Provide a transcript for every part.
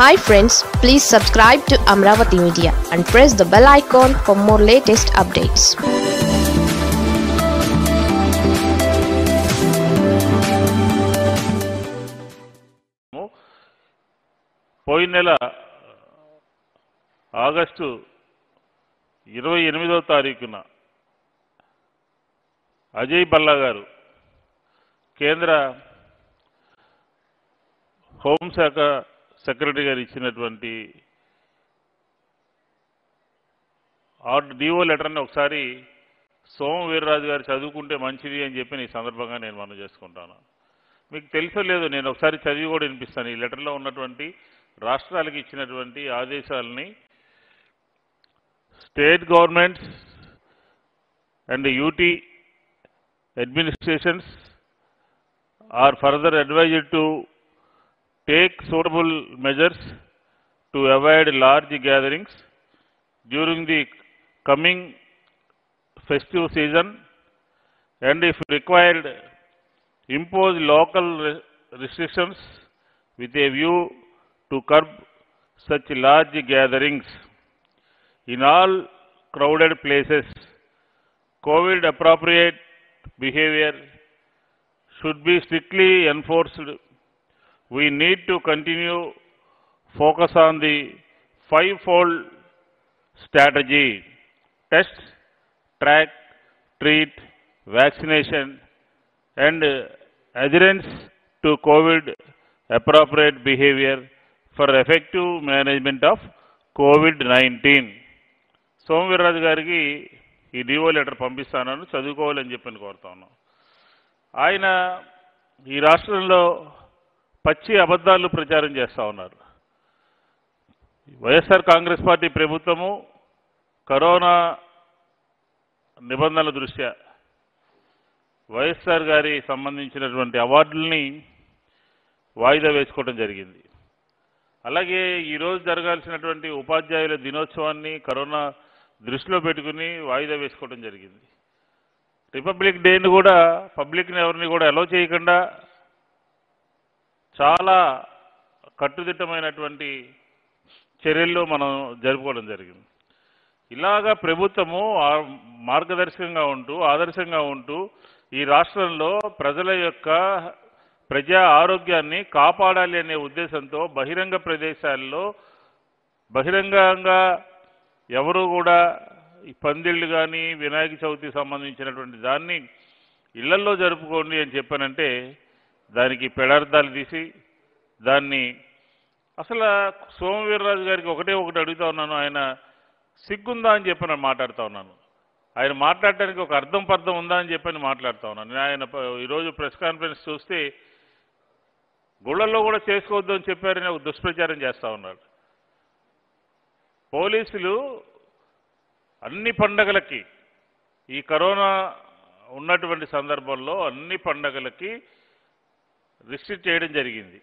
Hi friends, please subscribe to Amravati Media and press the bell icon for more latest updates. పోయినెల August 28వ తారీఖున అజయ్ బల్లా గారు కేంద్ర హోంశాఖ సెక్రటరీ గారు ఇచ్చినటువంటి డిఓ లెటర్ని ఒకసారి సోము వీర్రాజు గారు చదువుకుంటే మంచిది అని చెప్పి ఈ సందర్భంగా నేను మనవి చేసుకుంటాను. మీకు తెలుసో లేదో నేను ఒకసారి చదివి కూడా వినిపిస్తాను. ఈ లెటర్లో ఉన్నటువంటి రాష్ట్రాలకు ఇచ్చినటువంటి ఆదేశాలని. State governments and the UT administrations are further advised to take suitable measures to avoid large gatherings during the coming festive season and, if required, impose local restrictions with a view to curb such large gatherings. In all crowded places, COVID appropriate behavior should be strictly enforced. We need to continue focus on the five-fold strategy: test, track, treat, vaccination, and adherence to COVID appropriate behavior for effective management of COVID-19. Somu Veerraju గారికి ఈ DO letter పంపిస్తానని చదువుకోవాలని చెప్పని కోరుతాను. ఆయన ఈ రాష్ట్రంలో పచ్చి అబద్ధాలు ప్రచారం చేస్తూ ఉన్నారు. వైఎస్ఆర్ కాంగ్రెస్ పార్టీ ప్రభుత్వము కరోనా నిబంధనల దృష్ట్యా వైఎస్ఆర్ గారి సంబంధించినటువంటి అవార్డుల్ని వాయిదా వేసుకోవడం జరిగింది. అలాగే ఈరోజు జరగాల్సినటువంటి ఉపాధ్యాయుల దినోత్సవాన్ని కరోనా దృష్టిలో పెట్టుకుని వాయిదా వేసుకోవడం జరిగింది. రిపబ్లిక్ డేని కూడా పబ్లిక్ని ఎవరిని కూడా అలో చేయకుండా చాలా కట్టుదిట్టమైనటువంటి చర్యల్లో మనం జరుపుకోవడం జరిగింది. ఇలాగా ప్రభుత్వము మార్గదర్శకంగా ఉంటూ ఆదర్శంగా ఉంటూ ఈ రాష్ట్రంలో ప్రజల యొక్క ప్రజా ఆరోగ్యాన్ని కాపాడాలి అనే ఉద్దేశంతో బహిరంగ ప్రదేశాల్లో బహిరంగంగా ఎవరు కూడా ఈ పందిళ్ళు కానీ వినాయక చవితి సంబంధించినటువంటి దాన్ని ఇళ్లల్లో జరుపుకోండి అని చెప్పానంటే దానికి పెడార్థాలు తీసి దాన్ని అసలు సోము వీర్రాజు గారికి ఒకటి అడుగుతా ఉన్నాను. ఆయన సిగ్గుందా అని చెప్పి నేను మాట్లాడుతూ ఉన్నాను. ఆయన మాట్లాడటానికి ఒక అర్థం పర్థం ఉందా అని చెప్పని మాట్లాడుతూ ఉన్నాను. నేను ఆయన ఈరోజు ప్రెస్ కాన్ఫరెన్స్ చూస్తే గుళ్ళల్లో కూడా చేసుకోవద్దు అని చెప్పారని ఒక దుష్ప్రచారం చేస్తూ ఉన్నాడు. పోలీసులు అన్ని పండగలకి ఈ కరోనా ఉన్నటువంటి సందర్భంలో అన్ని పండగలకి రిస్ట్రిక్ట్ చేయడం జరిగింది.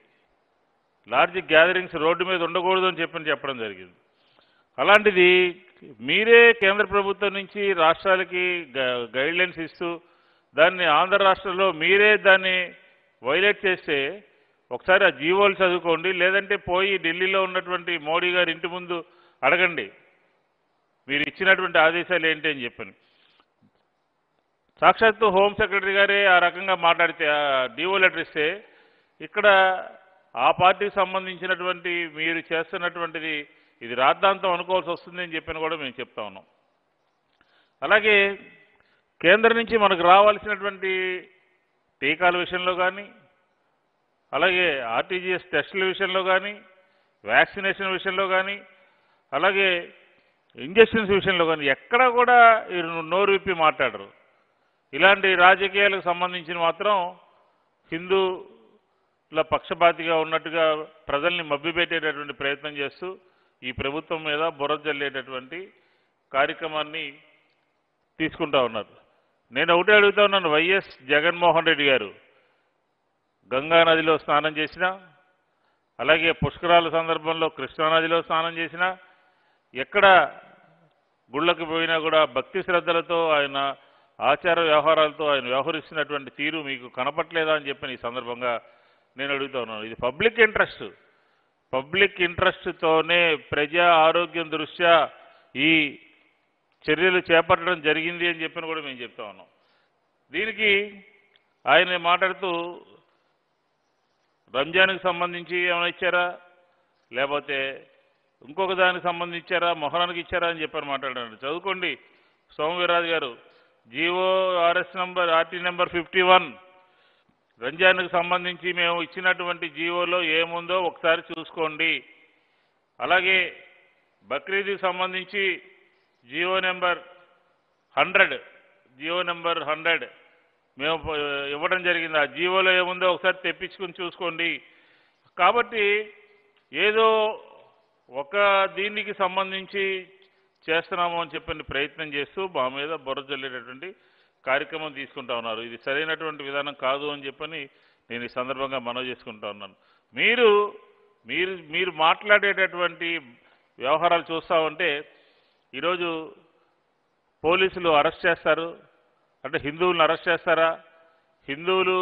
లార్జ్ గ్యాదరింగ్స్ రోడ్డు మీద ఉండకూడదు అని చెప్పడం జరిగింది. అలాంటిది మీరే కేంద్ర ప్రభుత్వం నుంచి రాష్ట్రాలకి గైడ్లైన్స్ ఇస్తూ దాన్ని ఆంధ్ర రాష్ట్రంలో మీరే దాన్ని వైలేట్ చేస్తే ఒకసారి ఆ జీవోలు చదువుకోండి, లేదంటే పోయి ఢిల్లీలో ఉన్నటువంటి మోడీ గారి ఇంటి ముందు అడగండి మీరు ఇచ్చినటువంటి ఆదేశాలు ఏంటి అని చెప్పని. సాక్షాత్తు హోం సెక్రటరీ గారే ఆ రకంగా మాట్లాడితే డిఓ లెటర్ ఇస్తే ఇక్కడ ఆ పార్టీకి సంబంధించినటువంటి మీరు చేస్తున్నటువంటిది ఇది రాద్ధాంతం అనుకోవాల్సి వస్తుంది అని చెప్పని కూడా మేము చెప్తా ఉన్నాం. అలాగే కేంద్రం నుంచి మనకు రావాల్సినటువంటి టీకాల విషయంలో కానీ అలాగే ఆర్టీజీఎస్ టెస్టుల విషయంలో కానీ వ్యాక్సినేషన్ విషయంలో కానీ అలాగే ఇంజక్షన్స్ విషయంలో కానీ ఎక్కడా కూడా నోరు విప్పి మాట్లాడరు. ఇలాంటి రాజకీయాలకు సంబంధించిన మాత్రం హిందూల పక్షపాతిగా ఉన్నట్టుగా ప్రజల్ని మభ్యపెట్టేటటువంటి ప్రయత్నం చేస్తూ ఈ ప్రభుత్వం మీద బురద జల్లేటటువంటి కార్యక్రమాన్ని తీసుకుంటా ఉన్నారు. నేను ఒకటే అడుగుతా ఉన్నాను, వైఎస్ జగన్మోహన్ రెడ్డి గారు గంగానదిలో స్నానం చేసినా అలాగే పుష్కరాల సందర్భంలో కృష్ణానదిలో స్నానం చేసినా ఎక్కడ గుళ్ళకి పోయినా కూడా భక్తి శ్రద్ధలతో ఆయన ఆచార వ్యవహారాలతో ఆయన వ్యవహరిస్తున్నటువంటి తీరు మీకు కనపట్లేదా అని చెప్పిన ఈ సందర్భంగా నేను అడుగుతా ఉన్నాను. ఇది పబ్లిక్ ఇంట్రెస్ట్, పబ్లిక్ ఇంట్రెస్ట్తోనే ప్రజా ఆరోగ్యం దృష్ట్యా ఈ చర్యలు చేపట్టడం జరిగింది అని చెప్పిన కూడా మేము చెప్తా ఉన్నాం. దీనికి ఆయన మాట్లాడుతూ రంజాన్కి సంబంధించి ఏమైనా ఇచ్చారా, లేకపోతే ఇంకొక దానికి సంబంధించారా, మొహరానికి ఇచ్చారా అని చెప్పారు మాట్లాడారు. చదువుకోండి సోము వీర్రాజు గారు, RT నెంబర్ 51 రంజాన్కి సంబంధించి మేము ఇచ్చినటువంటి జీవోలో ఏముందో ఒకసారి చూసుకోండి. అలాగే బక్రీద్కి సంబంధించి జీవో నెంబర్ 100 మేము ఇవ్వడం జరిగింది. ఆ జీవోలో ఏముందో ఒకసారి తెప్పించుకుని చూసుకోండి. కాబట్టి ఏదో ఒక దీనికి సంబంధించి చేస్తున్నాము అని చెప్పని ప్రయత్నం చేస్తూ మా మీద బుర్ర జల్లేటటువంటి కార్యక్రమం తీసుకుంటా ఉన్నారు. ఇది సరైనటువంటి విధానం కాదు అని చెప్పని నేను ఈ సందర్భంగా మనవి చేసుకుంటా ఉన్నాను. మీరు మీరు మీరు మాట్లాడేటటువంటి వ్యవహారాలు చూస్తూ ఉంటే ఈరోజు పోలీసులు అరెస్ట్ చేస్తారు అంటే హిందువులను అరెస్ట్ చేస్తారా, హిందువులు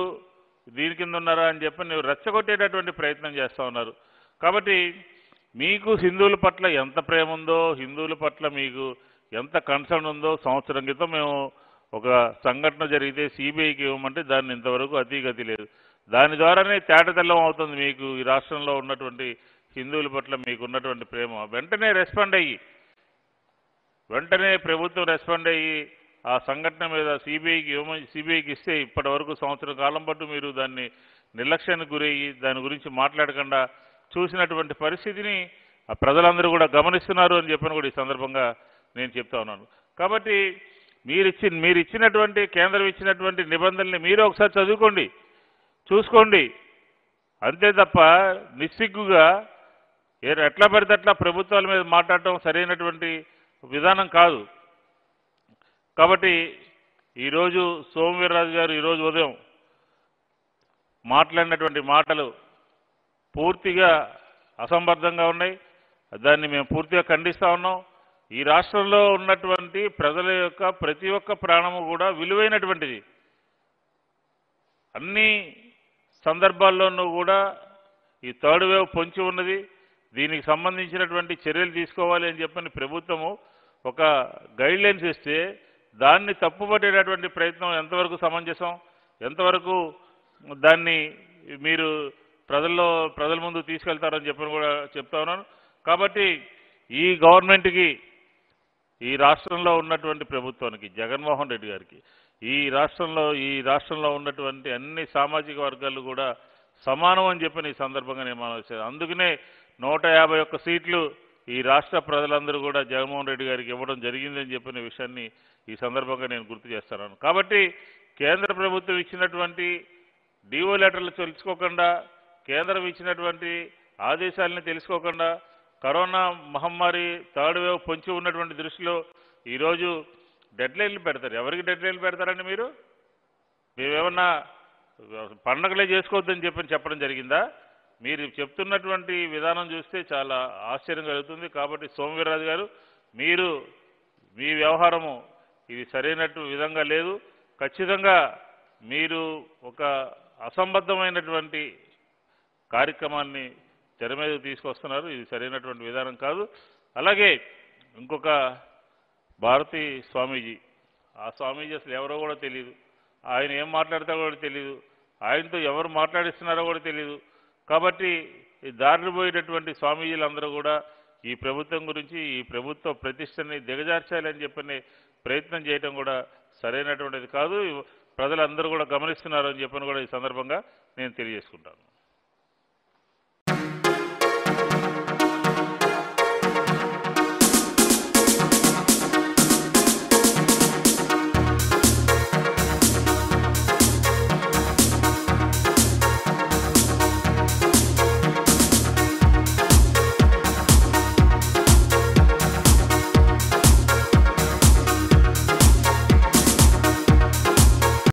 దీని కింద ఉన్నారా అని చెప్పని రెచ్చగొట్టేటటువంటి ప్రయత్నం చేస్తూ ఉన్నారు. కాబట్టి మీకు హిందువుల పట్ల ఎంత ప్రేమ ఉందో, హిందువుల పట్ల మీకు ఎంత కన్సర్న్ ఉందో, సంవత్సరం క్రితం మేము ఒక సంఘటన జరిగితే సిబిఐకి ఇవ్వమంటే దాన్ని ఇంతవరకు అతీగతి లేదు. దాని ద్వారానే తేటతెల్లం అవుతుంది మీకు ఈ రాష్ట్రంలో ఉన్నటువంటి హిందువుల పట్ల మీకు ఉన్నటువంటి ప్రేమ. వెంటనే ప్రభుత్వం రెస్పాండ్ అయ్యి ఆ సంఘటన మీద సిబిఐకి ఇస్తే ఇప్పటి వరకు సంవత్సరం కాలం పాటు మీరు దాన్ని నిర్లక్ష్యానికి గురయ్యి దాని గురించి మాట్లాడకుండా చూసినటువంటి పరిస్థితిని ఆ ప్రజలందరూ కూడా గమనిస్తున్నారు అని చెప్పని కూడా ఈ సందర్భంగా నేను చెప్తా ఉన్నాను. కాబట్టి మీరు ఇచ్చినటువంటి కేంద్రం ఇచ్చినటువంటి నిబంధనల్ని మీరు ఒకసారి చదువుకోండి, చూసుకోండి. అంతే తప్ప నిస్సిగ్గుగా ఎట్లా పడితే అట్లా ప్రభుత్వాల మీద మాట్లాడటం సరైనటువంటి విధానం కాదు. కాబట్టి ఈరోజు సోము వీర్రాజు గారు ఈరోజు ఉదయం మాట్లాడినటువంటి మాటలు పూర్తిగా అసంబద్ధంగా ఉన్నాయి. దాన్ని మేము పూర్తిగా ఖండిస్తూ ఉన్నాం. ఈ రాష్ట్రంలో ఉన్నటువంటి ప్రజల యొక్క ప్రతి ఒక్క ప్రాణము కూడా విలువైనటువంటిది. అన్ని సందర్భాల్లోనూ కూడా ఈ థర్డ్ వేవ్ పొంచి ఉన్నది. దీనికి సంబంధించినటువంటి చర్యలు తీసుకోవాలి అని చెప్పని ప్రభుత్వము ఒక గైడ్లైన్స్ ఇస్తే దాన్ని తప్పుపట్టేటటువంటి ప్రయత్నం ఎంతవరకు సమంజసం, ఎంతవరకు దాన్ని మీరు ప్రజల ముందు తీసుకెళ్తారని చెప్పని కూడా చెప్తా ఉన్నాను. కాబట్టి ఈ గవర్నమెంట్కి, ఈ రాష్ట్రంలో ఉన్నటువంటి ప్రభుత్వానికి, జగన్మోహన్ రెడ్డి గారికి, ఈ రాష్ట్రంలో ఉన్నటువంటి అన్ని సామాజిక వర్గాలు కూడా సమానం అని చెప్పని ఈ సందర్భంగా నేను మనం వచ్చాను. అందుకనే 151 సీట్లు ఈ రాష్ట్ర ప్రజలందరూ కూడా జగన్మోహన్ రెడ్డి గారికి ఇవ్వడం జరిగిందని చెప్పిన విషయాన్ని ఈ సందర్భంగా నేను గుర్తు చేస్తున్నాను. కాబట్టి కేంద్ర ప్రభుత్వం ఇచ్చినటువంటి డిఓ లెటర్లు తెలుసుకోకుండా, కేంద్రం ఇచ్చినటువంటి ఆదేశాలని తెలుసుకోకుండా, కరోనా మహమ్మారి థర్డ్ వేవ్ పొంచి ఉన్నటువంటి దృష్టిలో ఈరోజు డెడ్లైన్లు పెడతారు. ఎవరికి డెడ్లైన్లు పెడతారండి మీరు? మేమేమన్నా పండగలే చేసుకోవద్దని చెప్పడం జరిగిందా? మీరు చెప్తున్నటువంటి విధానం చూస్తే చాలా ఆశ్చర్యం కలుగుతుంది. కాబట్టి సోము వీర్రాజు గారు మీరు మీ వ్యవహారము ఇది సరైనట్టు విధంగా లేదు. ఖచ్చితంగా మీరు ఒక అసంబద్ధమైనటువంటి కార్యక్రమాన్ని తెర మీద తీసుకొస్తున్నారు. ఇది సరైనటువంటి విధానం కాదు. అలాగే ఇంకొక భారతీ స్వామీజీ, ఆ స్వామీజీ అసలు ఎవరో కూడా తెలియదు, ఆయన ఏం మాట్లాడతారో కూడా తెలియదు, ఆయనతో ఎవరు మాట్లాడిస్తున్నారో కూడా తెలియదు. కాబట్టి ఈ దారిని పోయేటటువంటి స్వామీజీలందరూ కూడా ఈ ప్రభుత్వం గురించి, ఈ ప్రభుత్వ ప్రతిష్టని దిగజార్చాలని చెప్పని ప్రయత్నం చేయడం కూడా సరైనటువంటిది కాదు. ప్రజలందరూ కూడా గమనిస్తున్నారు అని చెప్పని కూడా ఈ సందర్భంగా నేను తెలియజేసుకుంటాను.